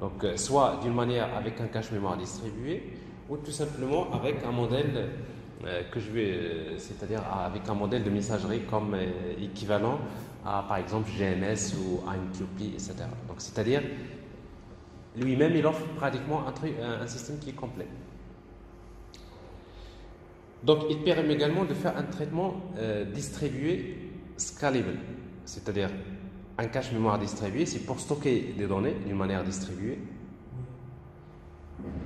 Donc euh, soit d'une manière avec un cache mémoire distribué ou tout simplement avec un modèle que je vais, c'est-à-dire avec un modèle de messagerie comme euh, équivalent à par exemple J M S ou A M Q P, et cetera. Donc c'est-à-dire lui-même il offre pratiquement un, truc, un système qui est complet. Donc il permet également de faire un traitement euh, distribué scalable, c'est-à-dire un cache mémoire distribué, c'est pour stocker des données d'une manière distribuée.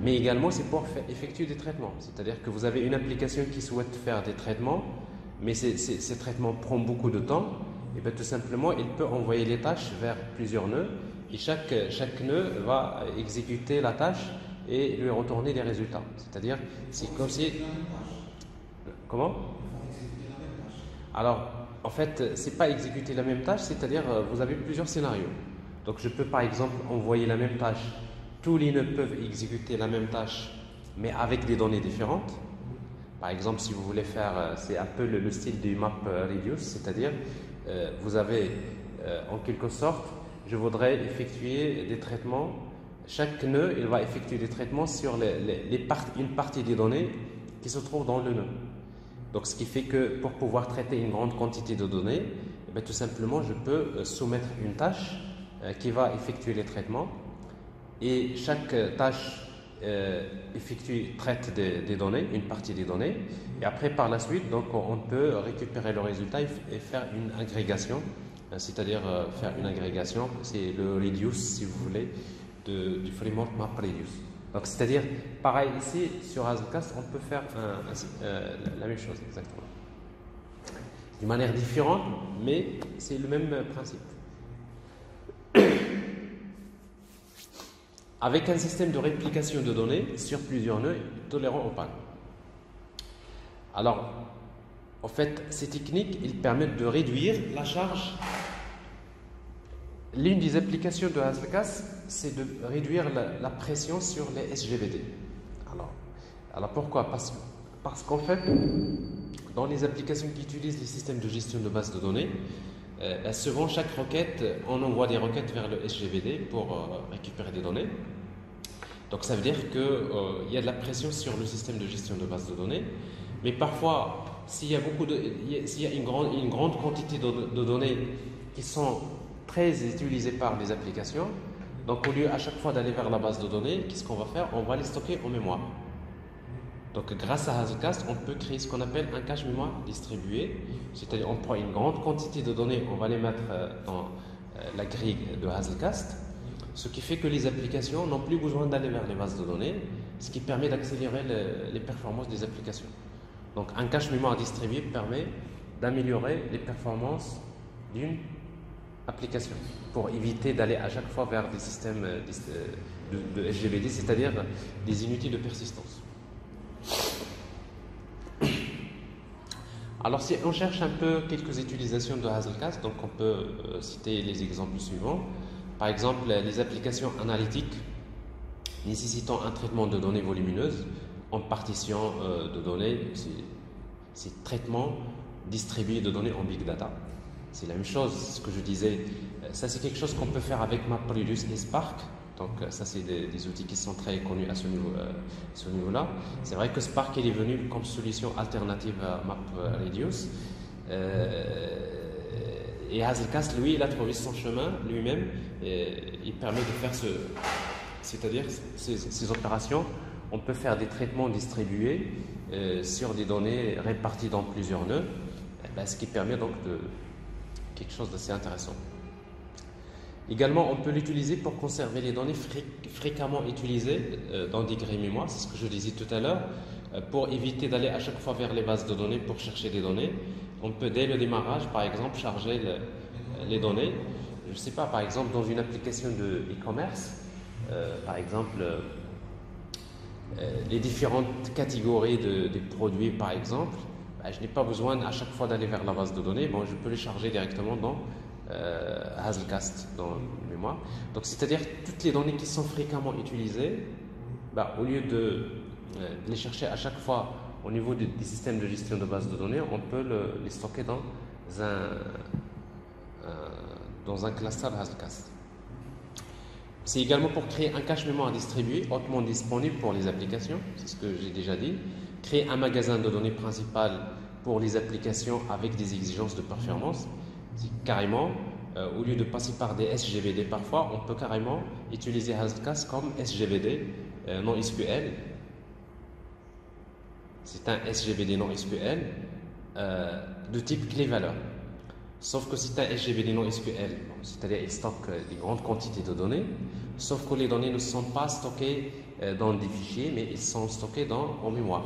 mais également c'est pour faire, effectuer des traitements. C'est-à-dire que vous avez une application qui souhaite faire des traitements, mais c'est, c'est, ces traitements prennent beaucoup de temps, et bien tout simplement il peut envoyer les tâches vers plusieurs nœuds, et chaque, chaque nœud va exécuter la tâche et lui retourner les résultats. C'est-à-dire, c'est comme si... Comment ? Alors, en fait, c'est pas exécuter la même tâche, c'est-à-dire vous avez plusieurs scénarios. Donc, je peux par exemple envoyer la même tâche. Tous les nœuds peuvent exécuter la même tâche, mais avec des données différentes. Par exemple, si vous voulez faire, c'est un peu le, le style du MapReduce, c'est-à-dire euh, vous avez, euh, en quelque sorte, je voudrais effectuer des traitements. Chaque nœud, il va effectuer des traitements sur les, les, les part, une partie des données qui se trouve dans le nœud. Donc, ce qui fait que pour pouvoir traiter une grande quantité de données, eh bien, tout simplement, je peux soumettre une tâche euh, qui va effectuer les traitements. Et chaque tâche euh, effectue, traite des, des données, une partie des données. Et après, par la suite, donc, on peut récupérer le résultat et, et faire une agrégation. C'est-à-dire euh, faire une agrégation, c'est le reduce, si vous voulez, de, du framework MapReduce. Donc, c'est-à-dire, pareil ici, sur Hazelcast, on peut faire un, un, euh, la même chose, exactement. D'une manière différente, mais c'est le même principe. Avec un système de réplication de données sur plusieurs nœuds tolérants aux pannes. Alors, en fait, ces techniques, ils permettent de réduire la charge. L'une des applications de Hazelcast, c'est de réduire la, la pression sur les S G B D. Alors, alors pourquoi ? Parce, parce qu'en fait, dans les applications qui utilisent les systèmes de gestion de base de données, euh, souvent chaque requête, on envoie des requêtes vers le S G B D pour euh, récupérer des données. Donc ça veut dire qu'il euh, y a de la pression sur le système de gestion de base de données, mais parfois, s'il y a, beaucoup de, s'il y a une, grande, une grande quantité de, de données qui sont très utilisé par les applications. Donc, au lieu à chaque fois d'aller vers la base de données, qu'est-ce qu'on va faire? On va les stocker en mémoire. Donc, grâce à Hazelcast, on peut créer ce qu'on appelle un cache mémoire distribué. C'est-à-dire, on prend une grande quantité de données, on va les mettre dans la grille de Hazelcast. Ce qui fait que les applications n'ont plus besoin d'aller vers les bases de données, ce qui permet d'accélérer les performances des applications. Donc, un cache mémoire distribué permet d'améliorer les performances d'une application pour éviter d'aller à chaque fois vers des systèmes de, de S G B D, c'est-à-dire des inutiles de persistance. Alors, si on cherche un peu quelques utilisations de Hazelcast, donc on peut euh, citer les exemples suivants. Par exemple, les applications analytiques nécessitant un traitement de données volumineuses en partition euh, de données, c'est, c'est traitement distribué de données en big data. C'est la même chose, ce que je disais. Ça, c'est quelque chose qu'on peut faire avec MapReduce et Spark. Donc, ça, c'est des, des outils qui sont très connus à ce, niveau, euh, ce niveau-là. C'est vrai que Spark, il est venu comme solution alternative à MapReduce. Euh, et Hazelcast, lui, il a trouvé son chemin lui-même. Et il permet de faire ce... C'est-à-dire, ces, ces opérations, on peut faire des traitements distribués euh, sur des données réparties dans plusieurs nœuds. Bien, ce qui permet donc de... quelque chose d'assez intéressant. Également, on peut l'utiliser pour conserver les données fréquemment utilisées dans des grilles mémoire, c'est ce que je disais tout à l'heure. Pour éviter d'aller à chaque fois vers les bases de données pour chercher des données, on peut dès le démarrage, par exemple, charger le, les données. Je ne sais pas, par exemple, dans une application de e-commerce, euh, par exemple, euh, les différentes catégories de, des produits, par exemple, ben, je n'ai pas besoin à chaque fois d'aller vers la base de données. Bon, je peux les charger directement dans euh, Hazelcast, dans la mémoire. Donc, c'est-à-dire toutes les données qui sont fréquemment utilisées, ben, au lieu de euh, les chercher à chaque fois au niveau du, des systèmes de gestion de base de données, on peut le, les stocker dans un, un, dans un cluster Hazelcast. C'est également pour créer un cache mémoire distribué hautement disponible pour les applications, c'est ce que j'ai déjà dit. Créer un magasin de données principal pour les applications avec des exigences de performance. C'est carrément, euh, au lieu de passer par des S G B D parfois, on peut carrément utiliser Hazelcast comme S G B D euh, non S Q L. C'est un S G B D non S Q L euh, de type clé-valeur. Sauf que si tu as S G B D non S Q L, c'est-à-dire il stocke des grandes quantités de données, sauf que les données ne sont pas stockées dans des fichiers, mais ils sont stockés dans, en mémoire.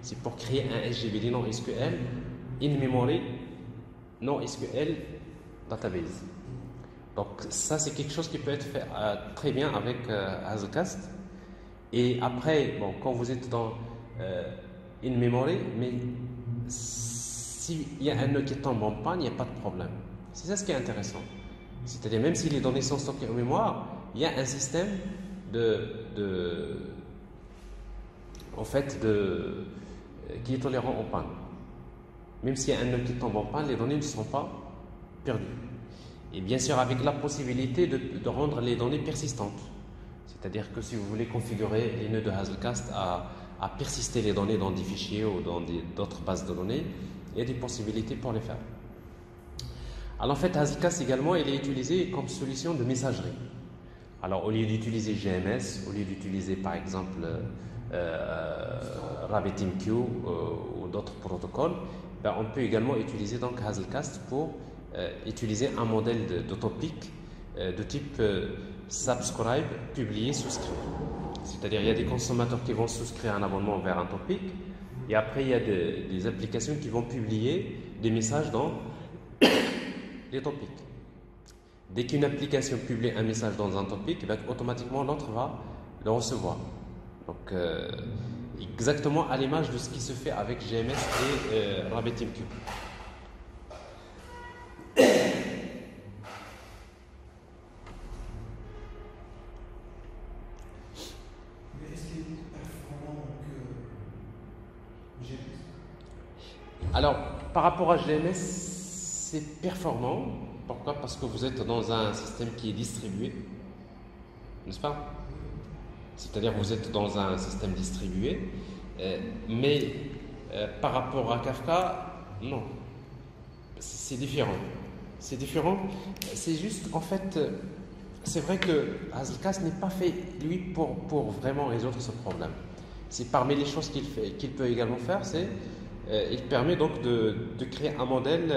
C'est pour créer un S G B D non S Q L, in-memory non S Q L database. Donc ça, c'est quelque chose qui peut être fait euh, très bien avec euh, Hazelcast. Et après, bon, quand vous êtes dans euh, in-memory, mais s'il y a un nœud qui tombe en panne, il n'y a pas de problème. C'est ça ce qui est intéressant. C'est-à-dire, même si les données sont stockées en mémoire, il y a un système de, de, en fait, de, qui est tolérant aux pannes. Même s'il y a un nœud qui tombe en panne, les données ne sont pas perdues. Et bien sûr, avec la possibilité de, de rendre les données persistantes. C'est-à-dire que si vous voulez configurer les nœuds de Hazelcast à, à persister les données dans des fichiers ou dans d'autres bases de données, il y a des possibilités pour les faire. Alors en fait, Hazelcast également, il est utilisé comme solution de messagerie. Alors au lieu d'utiliser J M S, au lieu d'utiliser par exemple euh, RabbitMQ euh, ou d'autres protocoles, ben, on peut également utiliser donc Hazelcast pour euh, utiliser un modèle de, de topic euh, de type euh, subscribe, publier, souscrire. C'est-à-dire il y a des consommateurs qui vont souscrire un abonnement vers un topic, et après il y a de, des applications qui vont publier des messages dans les topics. Dès qu'une application publie un message dans un topic, bien, automatiquement l'autre va le recevoir. Donc euh, exactement à l'image de ce qui se fait avec J M S et euh, RabbitMQ. Alors, par rapport à J M S, c'est performant. Pourquoi? Parce que vous êtes dans un système qui est distribué, n'est-ce pas? C'est-à-dire vous êtes dans un système distribué, euh, mais euh, par rapport à Kafka, non. C'est différent. C'est différent. C'est juste, en fait, c'est vrai que Hazelcast n'est pas fait, lui, pour, pour vraiment résoudre ce problème. C'est parmi les choses qu'il fait, qu'il peut également faire, c'est... il permet donc de, de créer un modèle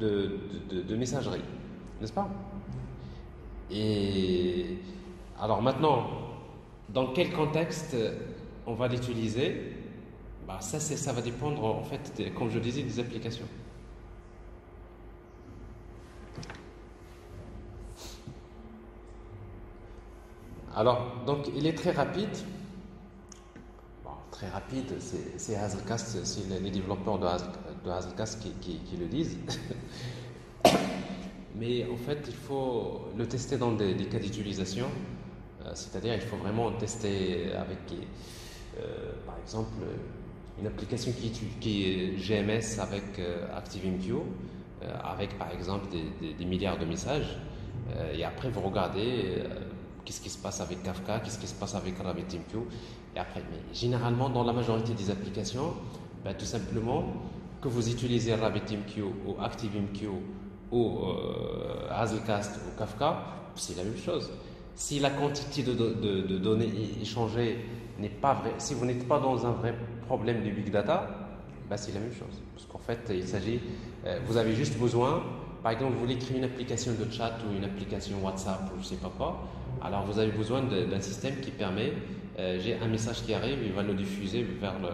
de, de, de messagerie, n'est-ce pas? Et alors maintenant, dans quel contexte on va l'utiliser? Bah ça, ça va dépendre en fait, de, comme je disais, des applications. Alors, donc il est très rapide. Très rapide, c'est Hazelcast, c'est les développeurs de, Hazel, de Hazelcast qui, qui, qui le disent. Mais en fait, il faut le tester dans des, des cas d'utilisation, euh, c'est-à-dire il faut vraiment tester avec, euh, par exemple, une application qui, qui est J M S avec euh, ActiveMQ, euh, avec par exemple des, des, des milliards de messages, euh, et après vous regardez. Euh, Qu'est-ce qui se passe avec Kafka? Qu'est-ce qui se passe avec RabbitMQ? Et après, mais généralement, dans la majorité des applications, ben, tout simplement, que vous utilisez RabbitMQ ou ActiveMQ ou euh, Hazelcast ou Kafka, c'est la même chose. Si la quantité de, de, de, de données échangées n'est pas vraie, si vous n'êtes pas dans un vrai problème de big data, ben, c'est la même chose. Parce qu'en fait, il s'agit, euh, vous avez juste besoin, par exemple, vous voulez créer une application de chat ou une application WhatsApp ou je ne sais pas quoi. Alors vous avez besoin d'un système qui permet, euh, j'ai un message qui arrive, il va le diffuser vers le,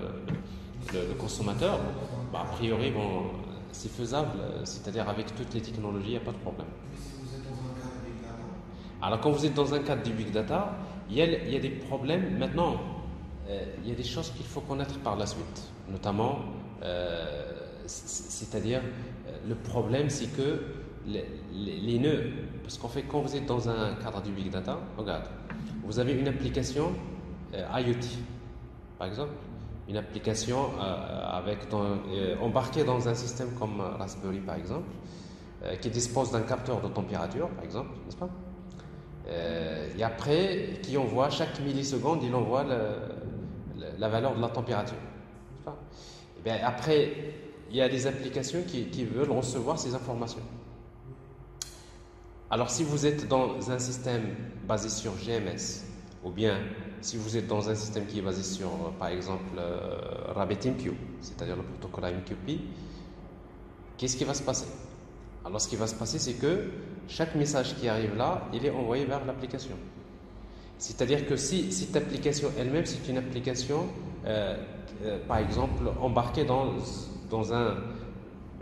le, le consommateur. Bah, a priori, bon, c'est faisable, c'est-à-dire avec toutes les technologies, il n'y a pas de problème. Mais si vous êtes dans un cadre de big data? Alors quand vous êtes dans un cadre du big data, il y a, il y a des problèmes. Maintenant, euh, il y a des choses qu'il faut connaître par la suite. Notamment, euh, c'est-à-dire, le problème c'est que les, les, les nœuds, parce qu'en fait quand vous êtes dans un cadre du big data, regarde, vous avez une application euh, IoT, par exemple, une application euh, avec dans, euh, embarquée dans un système comme Raspberry par exemple, euh, qui dispose d'un capteur de température par exemple, n'est-ce pas? Euh, et après, qui envoie chaque milliseconde, il envoie le, le, la valeur de la température, n'est-ce pas? Et bien après, il y a des applications qui, qui veulent recevoir ces informations. Alors si vous êtes dans un système basé sur J M S, ou bien si vous êtes dans un système qui est basé sur, par exemple, euh, RabbitMQ, c'est-à-dire le protocole A M Q P, qu'est-ce qui va se passer? Alors ce qui va se passer, c'est que chaque message qui arrive là, il est envoyé vers l'application. C'est-à-dire que si cette application elle-même, c'est une application, euh, euh, par exemple, embarquée dans, dans, un,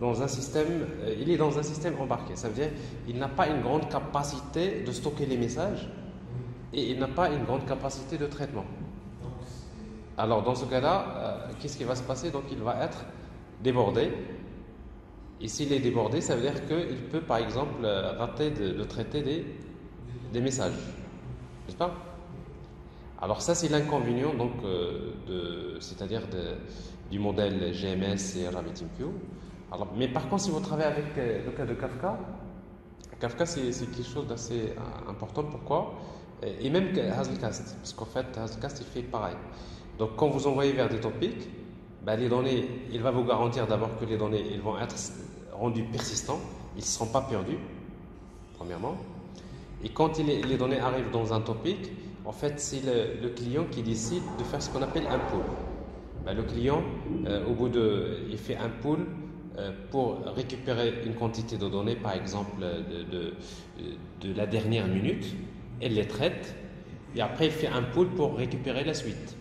dans un système, euh, il est dans un système embarqué. Ça veut dire qu'il n'a pas une grande capacité de stocker les messages et il n'a pas une grande capacité de traitement. Alors dans ce cas-là, euh, qu'est-ce qui va se passer? Donc il va être débordé. Et s'il est débordé, ça veut dire qu'il peut, par exemple, rater de, de traiter des, des messages. N'est-ce pas? Alors ça, c'est l'inconvénient, donc, euh, c'est-à-dire du modèle J M S et RabbitMQ. Alors, mais par contre, si vous travaillez avec euh, le cas de Kafka, Kafka, c'est quelque chose d'assez important. Pourquoi? Et même Hazelcast, parce qu'en fait, Hazelcast, il fait pareil. Donc, quand vous envoyez vers des topics, ben, les données, il va vous garantir d'abord que les données ils vont être rendues persistantes, ils ne seront pas perdus, premièrement. Et quand il est, les données arrivent dans un topic, en fait, c'est le, le client qui décide de faire ce qu'on appelle un pool. Ben, le client, euh, au bout de, il fait un pool euh, pour récupérer une quantité de données, par exemple, de, de, de la dernière minute, et les traite, et après, il fait un pool pour récupérer la suite.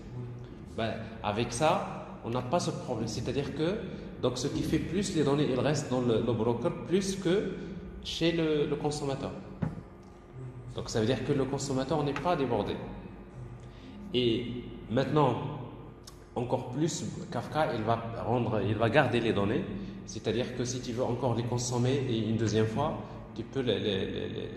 Ben, avec ça, on n'a pas ce problème, c'est-à-dire que donc ce qui fait plus les données, elles restent dans le, le broker plus que chez le, le consommateur. Donc ça veut dire que le consommateur n'est pas débordé. Et maintenant, encore plus, Kafka, il va rendre, il va garder les données, c'est-à-dire que si tu veux encore les consommer et une deuxième fois, tu peux les, les, les,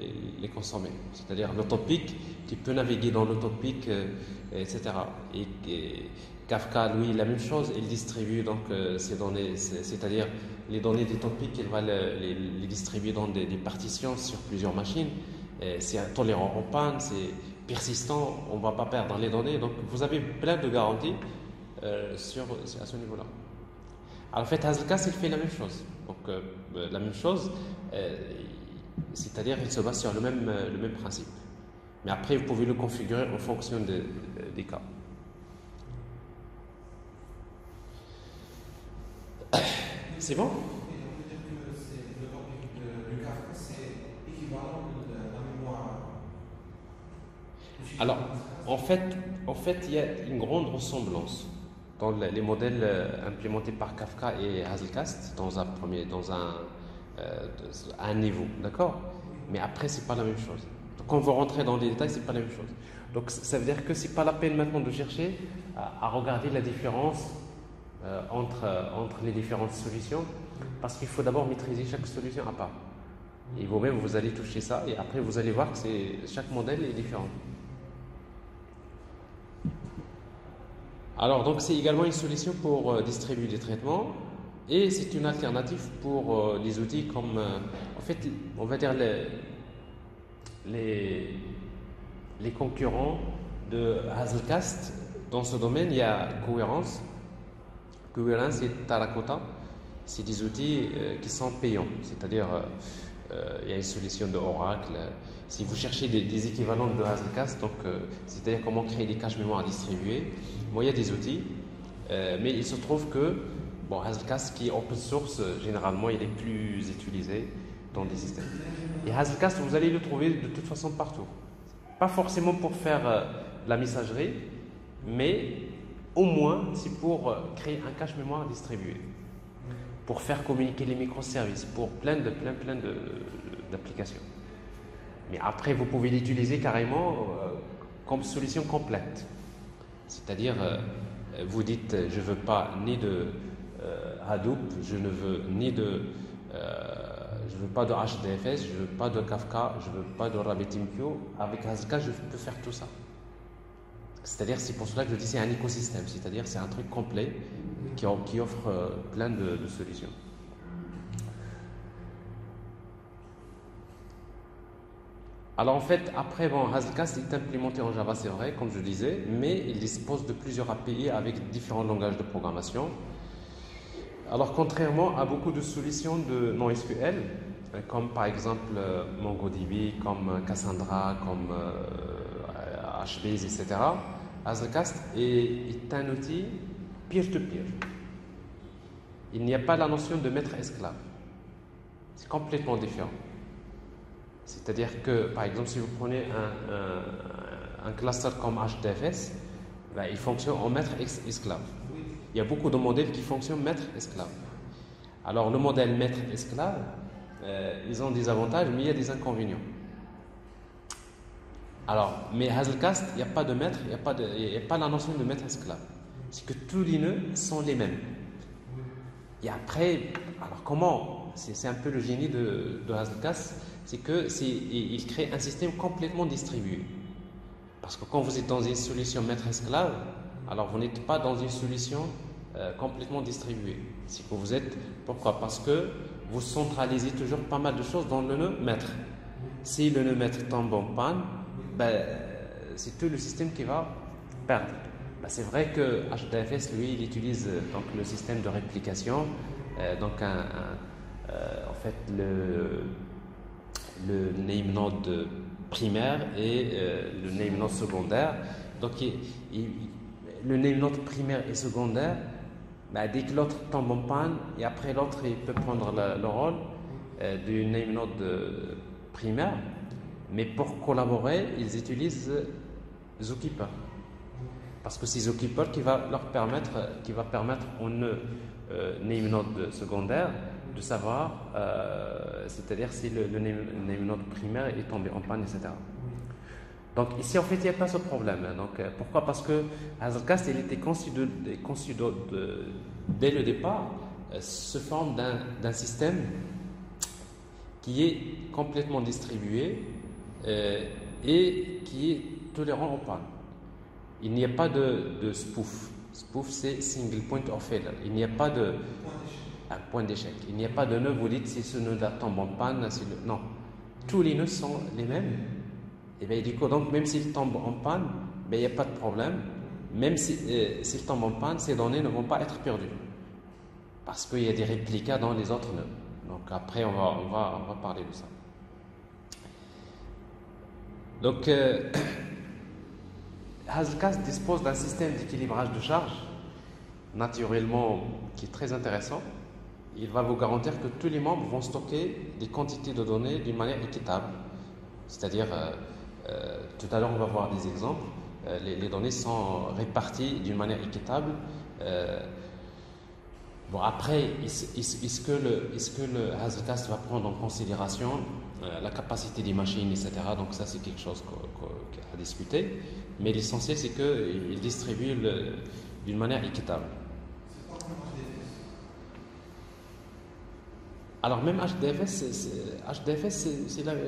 les consommer. C'est-à-dire le topic, tu peux naviguer dans le topic, euh, et cetera. Et, et, Kafka, lui, la même chose, il distribue donc euh, ses données, c'est-à-dire les données des topics, il va le, les, les distribuer dans des, des partitions sur plusieurs machines. C'est tolérant en panne, c'est persistant, on ne va pas perdre les données. Donc vous avez plein de garanties euh, sur, à ce niveau-là. En fait, Hazelcast, il fait la même chose. Donc euh, la même chose, euh, c'est-à-dire il se base sur le même, euh, le même principe. Mais après, vous pouvez le configurer en fonction de, de, des cas. C'est bon? Alors, en fait, en fait, il y a une grande ressemblance dans les modèles implémentés par Kafka et Hazelcast dans un premier, dans un, euh, à un niveau, d'accord? Mais après, c'est pas la même chose. Donc, quand vous rentrez dans les détails, c'est pas la même chose. Donc, ça veut dire que c'est pas la peine maintenant de chercher à, à regarder la différence. Euh, entre, euh, entre les différentes solutions, parce qu'il faut d'abord maîtriser chaque solution à part. Et vous-même, vous allez toucher ça, et après, vous allez voir que c'est, chaque modèle est différent. Alors, donc, c'est également une solution pour euh, distribuer des traitements, et c'est une alternative pour euh, les outils comme, euh, en fait, on va dire les, les, les concurrents de Hazelcast. Dans ce domaine, il y a Coherence. Coherence et Talacota, c'est des outils euh, qui sont payants, c'est-à-dire il euh, euh, y a une solution de Oracle. Si vous cherchez des, des équivalents de Hazelcast, donc euh, c'est-à-dire comment créer des caches mémoire distribuées, bon, il y a des outils, euh, mais il se trouve que bon, Hazelcast qui est open source, euh, généralement il est plus utilisé dans des systèmes. Et Hazelcast, vous allez le trouver de toute façon partout, pas forcément pour faire euh, de la messagerie, mais au moins, c'est pour créer un cache mémoire distribué, pour faire communiquer les microservices, pour plein de plein plein de d'applications. Mais après, vous pouvez l'utiliser carrément euh, comme solution complète. C'est-à-dire, euh, vous dites, je veux pas ni de euh, Hadoop, je ne veux ni de, euh, je veux pas de H D F S, je veux pas de Kafka, je veux pas de RabbitMQ. Avec Hazelcast, je peux faire tout ça. C'est-à-dire, c'est pour cela que je dis c'est un écosystème, c'est-à-dire c'est un truc complet qui, qui offre euh, plein de, de solutions. Alors en fait, après, bon, Hazelcast est implémenté en Java, c'est vrai, comme je disais, mais il dispose de plusieurs A P I avec différents langages de programmation. Alors contrairement à beaucoup de solutions de non S Q L, comme par exemple euh, MongoDB, comme Cassandra, comme euh, H Base, et cetera, Hazelcast est, est un outil peer-to-peer. Il n'y a pas la notion de maître esclave. C'est complètement différent. C'est-à-dire que, par exemple, si vous prenez un, un, un cluster comme H D F S, bah, il fonctionne en maître esclave. Il y a beaucoup de modèles qui fonctionnent maître esclave. Alors, le modèle maître esclave, euh, ils ont des avantages, mais il y a des inconvénients. Alors, mais Hazelcast, il n'y a pas de maître, il n'y a pas de, il n'y a pas la notion de maître esclave. C'est que tous les nœuds sont les mêmes. Et après, alors comment, c'est un peu le génie de, de Hazelcast, c'est qu'il crée un système complètement distribué. Parce que quand vous êtes dans une solution maître-esclave, alors vous n'êtes pas dans une solution euh, complètement distribuée. C'est que vous êtes, pourquoi? Parce que vous centralisez toujours pas mal de choses dans le nœud maître. Si le nœud maître tombe en panne, ben, c'est tout le système qui va perdre. Ben, c'est vrai que H D F S, lui, il utilise donc, le système de réplication, euh, donc un, un, euh, en fait le, le name node primaire et euh, le name node secondaire. Donc il, il, le name node primaire et secondaire, ben, dès que l'autre tombe en panne, et après l'autre il peut prendre la, le rôle euh, du name node primaire. Mais pour collaborer, ils utilisent ZooKeeper. Parce que c'est ZooKeeper qui va leur permettre, qui va permettre au nœud euh, name node secondaire de savoir, euh, c'est-à-dire si le, le name, name node primaire est tombé en panne, et cetera. Donc ici en fait il n'y a pas ce problème. Donc euh, pourquoi? Parce que Hazelcast il était conçu, de, conçu de, de, dès le départ euh, se forme d'un système qui est complètement distribué. Euh, et qui est tolérant en panne. Il n'y a pas de, de spoof. Spoof, c'est single point of failure. Il n'y a pas de un point d'échec. Il n'y a pas de nœud, vous dites si ce nœud-là tombe en panne. Si le... Non. Tous les nœuds sont les mêmes. Et bien, du coup, donc, même s'il tombe en panne, ben, il n'y a pas de problème. Même s'il si, euh, s'il tombe en panne, ces données ne vont pas être perdues. Parce qu'il y a des réplicas dans les autres nœuds. Donc après, on va, on va, on va parler de ça. Donc, euh, Hazelcast dispose d'un système d'équilibrage de charge, naturellement, qui est très intéressant. Il va vous garantir que tous les membres vont stocker des quantités de données d'une manière équitable. C'est-à-dire, euh, euh, tout à l'heure, on va voir des exemples. Euh, les, les données sont réparties d'une manière équitable. Euh, bon, après, est-ce est-ce que le, est-ce que le Hazelcast va prendre en considération la capacité des machines, et cetera. Donc ça, c'est quelque chose à discuter. Mais l'essentiel, c'est qu'ils distribuent d'une manière équitable. Alors même H D F S,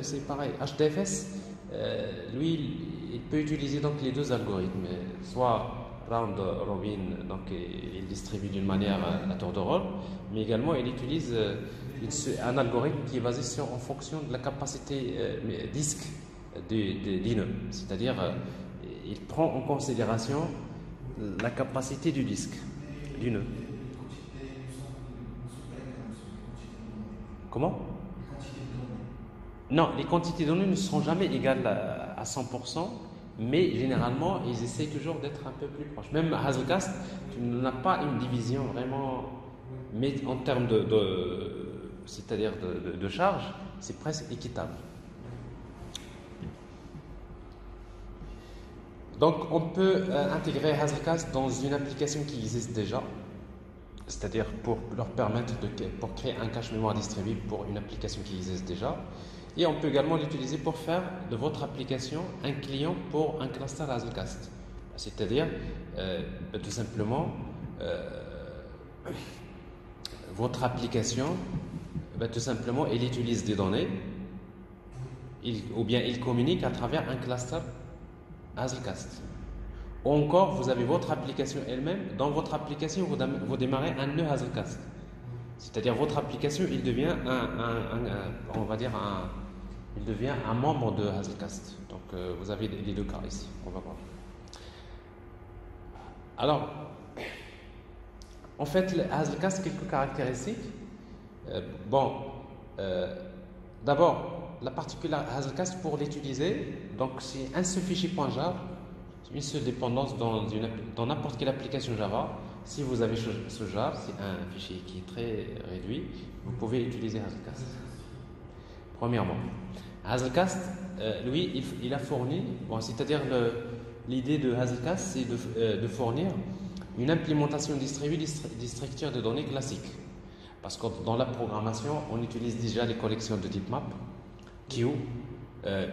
c'est pareil. H D F S, euh, lui, il peut utiliser donc, les deux algorithmes. Soit round robin, donc il distribue d'une manière à tour de rôle, mais également il utilise... Euh, un algorithme qui est basé sur, en fonction de la capacité euh, disque du, du, du nœud. C'est-à-dire, euh, il prend en considération la capacité du disque, du nœud. Comment? Non, les quantités de données ne seront jamais égales à, à cent pour cent, mais généralement, ils essaient toujours d'être un peu plus proches. Même Hazelcast, tu n'as pas une division vraiment... Mais en termes de... de c'est-à-dire de, de, de charge, c'est presque équitable. Donc on peut euh, intégrer Hazelcast dans une application qui existe déjà, c'est-à-dire pour leur permettre de pour créer un cache mémoire distribué pour une application qui existe déjà, et on peut également l'utiliser pour faire de votre application un client pour un cluster Hazelcast, c'est-à-dire euh, tout simplement euh, votre application. Ben, tout simplement, il utilise des données, il, ou bien il communique à travers un cluster Hazelcast. Ou encore, vous avez votre application elle-même. Dans votre application, vous, vous démarrez un nœud Hazelcast. C'est-à-dire, votre application, il devient un, un, un, un, on va dire un, il devient un membre de Hazelcast. Donc, euh, vous avez les deux cas ici. On va voir. Alors, en fait, Hazelcast, quelques caractéristiques. Euh, bon, euh, d'abord, la particularité Hazelcast pour l'utiliser, donc c'est un seul fichier .jar, une seule dépendance dans une, dans n'importe quelle application Java. Si vous avez ce, ce jar, c'est un fichier qui est très réduit, vous pouvez utiliser Hazelcast. Premièrement, Hazelcast, euh, lui, il, il a fourni, bon, c'est-à-dire l'idée de Hazelcast, c'est de, euh, de fournir une implémentation distribuée des structures de données classiques. Parce que dans la programmation, on utilise déjà les collections de type map, queue, euh,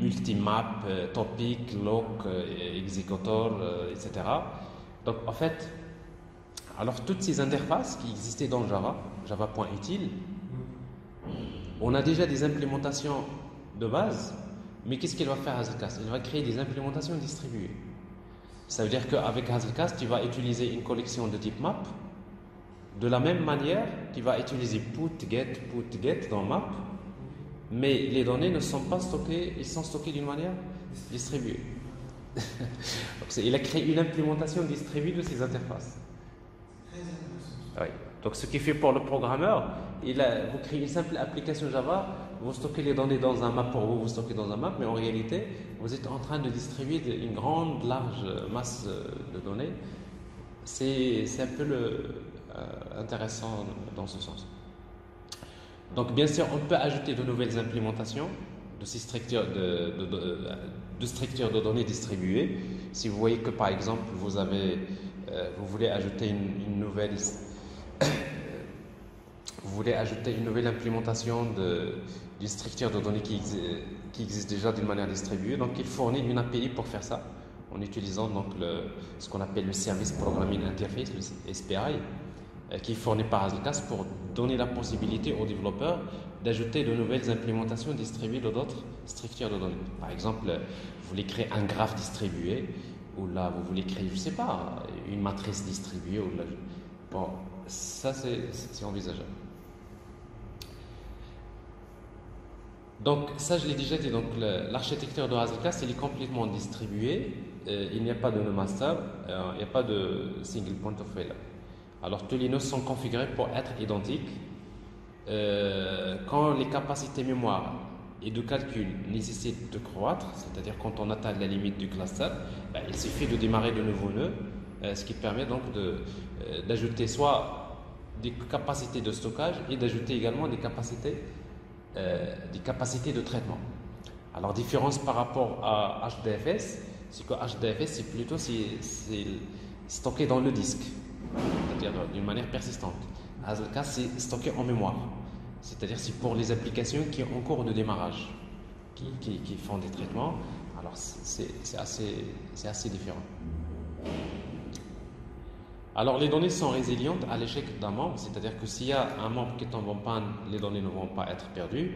multimap, euh, topic, lock, euh, executor, euh, et cetera. Donc en fait, alors toutes ces interfaces qui existaient dans Java, java.util, on a déjà des implémentations de base, mais qu'est-ce qu'il va faire Hazelcast? Il va créer des implémentations distribuées. Ça veut dire qu'avec Hazelcast, tu vas utiliser une collection de type map, de la même manière tu vas utiliser put, get, put, get dans map, mais les données ne sont pas stockées, elles sont stockées d'une manière distribuée. Donc, il a créé une implémentation distribuée de ces interfaces. Oui. Donc ce qui fait pour le programmeur, il a, vous créez une simple application Java, vous stockez les données dans un map pour vous, vous stockez dans un map, mais en réalité, vous êtes en train de distribuer une grande, large masse de données. C'est un peu le, euh, intéressant dans ce sens. Donc bien sûr, on peut ajouter de nouvelles implémentations de ces structures de, de, de, de, structures de données distribuées. Si vous voyez que par exemple, vous, avez, euh, vous voulez ajouter une, une nouvelle... Vous voulez ajouter une nouvelle implémentation d'une structure de données qui, exi qui existe déjà d'une manière distribuée. Donc, il fournit une A P I pour faire ça, en utilisant donc le, ce qu'on appelle le Service Programming Interface, le S P I, euh, qui est fourni par Hazelcast pour donner la possibilité aux développeurs d'ajouter de nouvelles implémentations distribuées de d'autres structures de données. Par exemple, vous voulez créer un graphe distribué, ou là, vous voulez créer, je ne sais pas, une matrice distribuée. Ou là, bon, ça, c'est envisageable. Donc ça, je l'ai déjà dit, donc l'architecture de Hazelcast, il est complètement distribué, euh, il n'y a pas de nœud master, euh, il n'y a pas de single point of failure. Alors tous les nœuds sont configurés pour être identiques. Euh, quand les capacités mémoire et de calcul nécessitent de croître, c'est-à-dire quand on atteint la limite du cluster, ben, il suffit de démarrer de nouveaux nœuds, euh, ce qui permet donc d'ajouter de, euh, soit des capacités de stockage et d'ajouter également des capacités Euh, des capacités de traitement. Alors, différence par rapport à H D F S, c'est que H D F S, c'est plutôt c'est, c'est stocké dans le disque, c'est-à-dire d'une manière persistante. Hazelcast, c'est stocké en mémoire, c'est-à-dire c'est pour les applications qui sont en cours de démarrage, qui, qui, qui font des traitements. Alors, c'est, c'est, assez, c'est assez différent. Alors, les données sont résilientes à l'échec d'un membre, c'est-à-dire que s'il y a un membre qui tombe en panne, les données ne vont pas être perdues,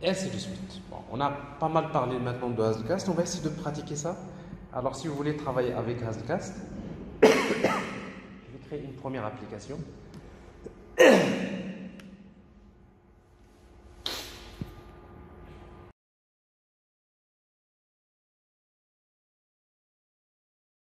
et ainsi de suite. Bon, on a pas mal parlé maintenant de Hazelcast, on va essayer de pratiquer ça. Alors, si vous voulez travailler avec Hazelcast, je vais créer une première application.